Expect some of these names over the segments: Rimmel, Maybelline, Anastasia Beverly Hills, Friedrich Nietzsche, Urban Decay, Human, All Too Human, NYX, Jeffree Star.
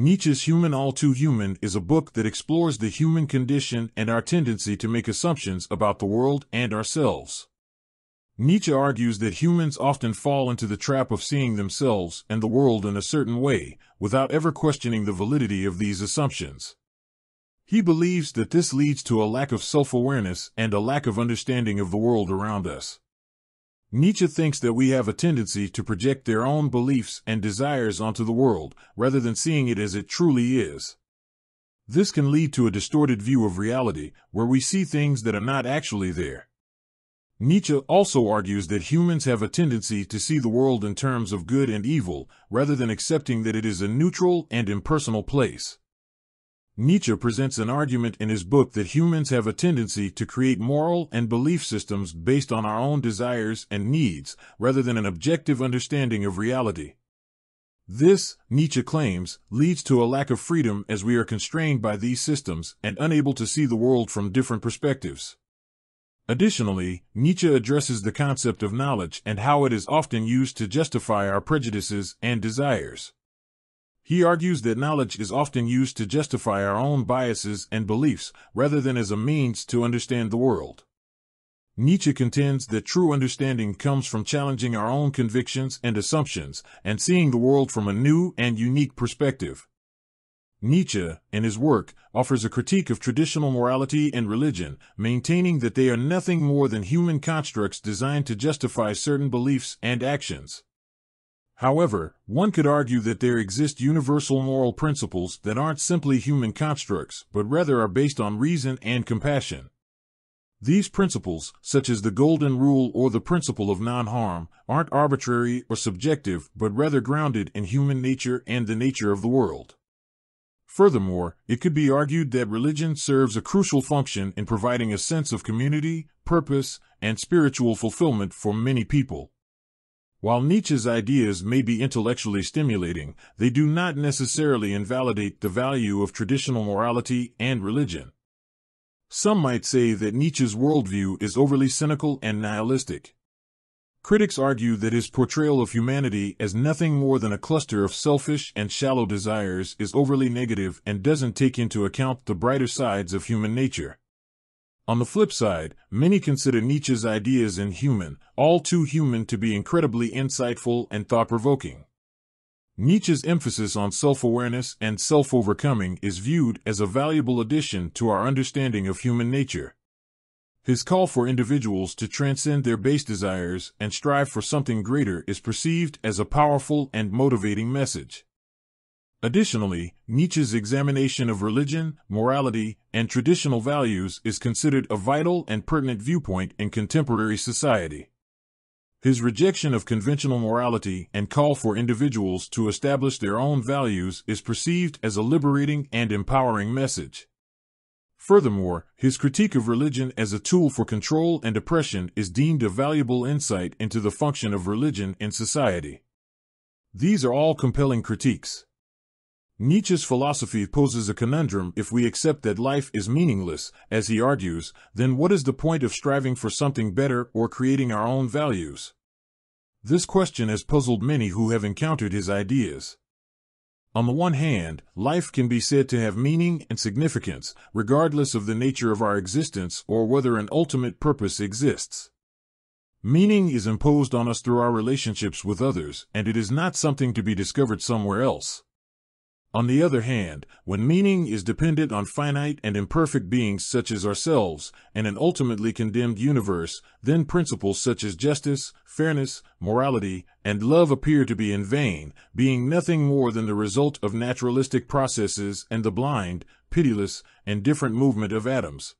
Nietzsche's Human, All Too Human is a book that explores the human condition and our tendency to make assumptions about the world and ourselves. Nietzsche argues that humans often fall into the trap of seeing themselves and the world in a certain way, without ever questioning the validity of these assumptions. He believes that this leads to a lack of self-awareness and a lack of understanding of the world around us. Nietzsche thinks that we have a tendency to project their own beliefs and desires onto the world, rather than seeing it as it truly is. This can lead to a distorted view of reality, where we see things that are not actually there. Nietzsche also argues that humans have a tendency to see the world in terms of good and evil, rather than accepting that it is a neutral and impersonal place. Nietzsche presents an argument in his book that humans have a tendency to create moral and belief systems based on our own desires and needs, rather than an objective understanding of reality. This, Nietzsche claims, leads to a lack of freedom as we are constrained by these systems and unable to see the world from different perspectives. Additionally, Nietzsche addresses the concept of knowledge and how it is often used to justify our prejudices and desires. He argues that knowledge is often used to justify our own biases and beliefs, rather than as a means to understand the world. Nietzsche contends that true understanding comes from challenging our own convictions and assumptions, and seeing the world from a new and unique perspective. Nietzsche, in his work, offers a critique of traditional morality and religion, maintaining that they are nothing more than human constructs designed to justify certain beliefs and actions. However, one could argue that there exist universal moral principles that aren't simply human constructs, but rather are based on reason and compassion. These principles, such as the Golden Rule or the principle of non-harm, aren't arbitrary or subjective, but rather grounded in human nature and the nature of the world. Furthermore, it could be argued that religion serves a crucial function in providing a sense of community, purpose, and spiritual fulfillment for many people. While Nietzsche's ideas may be intellectually stimulating, they do not necessarily invalidate the value of traditional morality and religion. Some might say that Nietzsche's worldview is overly cynical and nihilistic. Critics argue that his portrayal of humanity as nothing more than a cluster of selfish and shallow desires is overly negative and doesn't take into account the brighter sides of human nature. On the flip side, many consider Nietzsche's ideas in Human, All Too Human to be incredibly insightful and thought-provoking. Nietzsche's emphasis on self-awareness and self-overcoming is viewed as a valuable addition to our understanding of human nature. His call for individuals to transcend their base desires and strive for something greater is perceived as a powerful and motivating message. Additionally, Nietzsche's examination of religion, morality, and traditional values is considered a vital and pertinent viewpoint in contemporary society. His rejection of conventional morality and call for individuals to establish their own values is perceived as a liberating and empowering message. Furthermore, his critique of religion as a tool for control and oppression is deemed a valuable insight into the function of religion in society. These are all compelling critiques. Nietzsche's philosophy poses a conundrum if we accept that life is meaningless, as he argues, then what is the point of striving for something better or creating our own values? This question has puzzled many who have encountered his ideas. On the one hand, life can be said to have meaning and significance, regardless of the nature of our existence or whether an ultimate purpose exists. Meaning is imposed on us through our relationships with others, and it is not something to be discovered somewhere else. On the other hand, when meaning is dependent on finite and imperfect beings such as ourselves and an ultimately condemned universe, then principles such as justice, fairness, morality, and love appear to be in vain, being nothing more than the result of naturalistic processes and the blind, pitiless, and indifferent movement of atoms.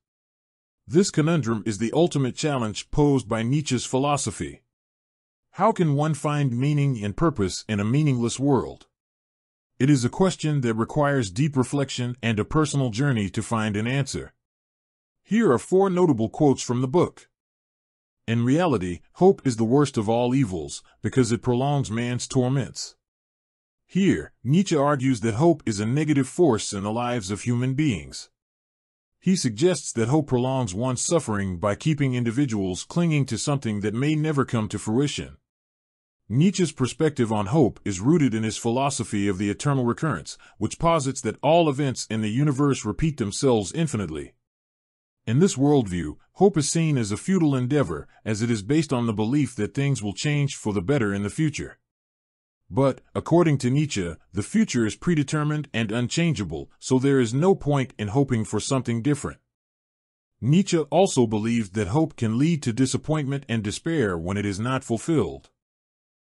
This conundrum is the ultimate challenge posed by Nietzsche's philosophy. How can one find meaning and purpose in a meaningless world? It is a question that requires deep reflection and a personal journey to find an answer. Here are four notable quotes from the book. In reality, hope is the worst of all evils, because it prolongs man's torments. Here, Nietzsche argues that hope is a negative force in the lives of human beings. He suggests that hope prolongs one's suffering by keeping individuals clinging to something that may never come to fruition. Nietzsche's perspective on hope is rooted in his philosophy of the eternal recurrence, which posits that all events in the universe repeat themselves infinitely. In this worldview, hope is seen as a futile endeavor, as it is based on the belief that things will change for the better in the future. But, according to Nietzsche, the future is predetermined and unchangeable, so there is no point in hoping for something different. Nietzsche also believed that hope can lead to disappointment and despair when it is not fulfilled.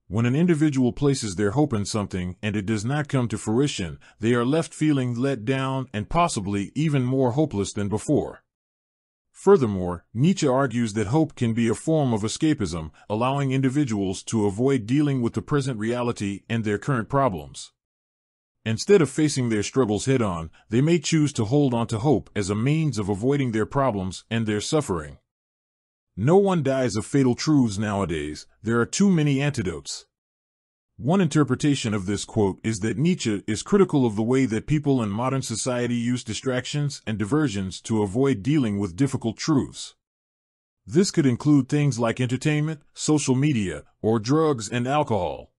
When an individual places their hope in something and it does not come to fruition, they are left feeling let down and possibly even more hopeless than before. Furthermore, Nietzsche argues that hope can be a form of escapism, allowing individuals to avoid dealing with the present reality and their current problems. Instead of facing their struggles head-on, they may choose to hold on to hope as a means of avoiding their problems and their suffering. No one dies of fatal truths nowadays. There are too many antidotes. One interpretation of this quote is that Nietzsche is critical of the way that people in modern society use distractions and diversions to avoid dealing with difficult truths. This could include things like entertainment, social media, or drugs and alcohol.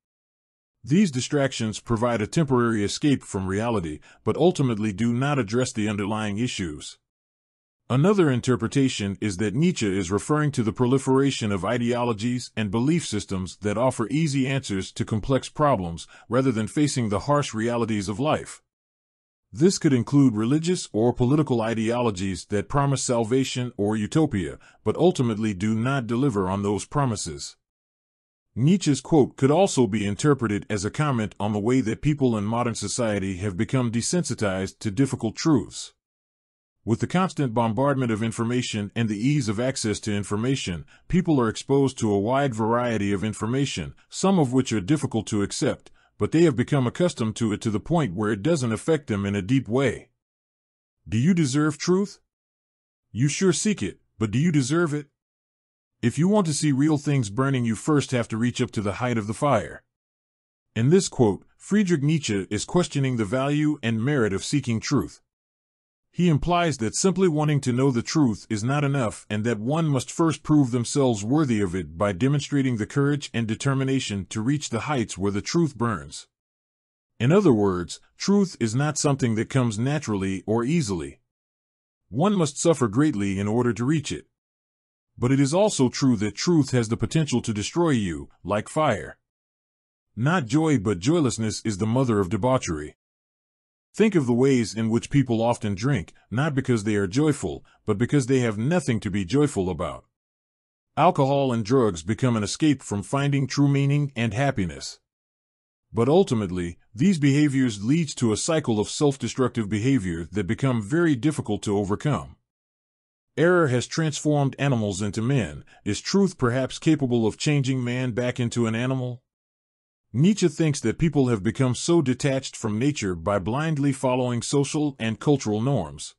These distractions provide a temporary escape from reality, but ultimately do not address the underlying issues. Another interpretation is that Nietzsche is referring to the proliferation of ideologies and belief systems that offer easy answers to complex problems rather than facing the harsh realities of life. This could include religious or political ideologies that promise salvation or utopia, but ultimately do not deliver on those promises. Nietzsche's quote could also be interpreted as a comment on the way that people in modern society have become desensitized to difficult truths. With the constant bombardment of information and the ease of access to information, people are exposed to a wide variety of information, some of which are difficult to accept, but they have become accustomed to it to the point where it doesn't affect them in a deep way. Do you deserve truth? You sure seek it, but do you deserve it? If you want to see real things burning, you first have to reach up to the height of the fire. In this quote, Friedrich Nietzsche is questioning the value and merit of seeking truth. He implies that simply wanting to know the truth is not enough and that one must first prove themselves worthy of it by demonstrating the courage and determination to reach the heights where the truth burns. In other words, truth is not something that comes naturally or easily. One must suffer greatly in order to reach it. But it is also true that truth has the potential to destroy you, like fire. Not joy, but joylessness is the mother of debauchery. Think of the ways in which people often drink, not because they are joyful, but because they have nothing to be joyful about. Alcohol and drugs become an escape from finding true meaning and happiness. But ultimately, these behaviors lead to a cycle of self-destructive behavior that become very difficult to overcome. Error has transformed animals into men. Is truth perhaps capable of changing man back into an animal? Nietzsche thinks that people have become so detached from nature by blindly following social and cultural norms.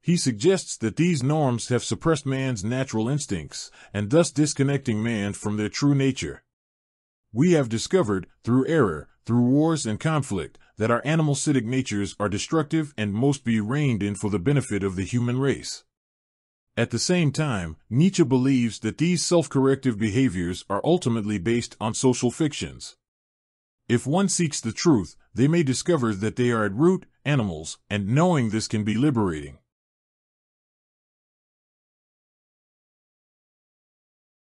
He suggests that these norms have suppressed man's natural instincts, and thus disconnecting man from their true nature. We have discovered, through error, through wars and conflict, that our animal-citic natures are destructive and must be reined in for the benefit of the human race. At the same time, Nietzsche believes that these self-corrective behaviors are ultimately based on social fictions. If one seeks the truth, they may discover that they are at root animals, and knowing this can be liberating.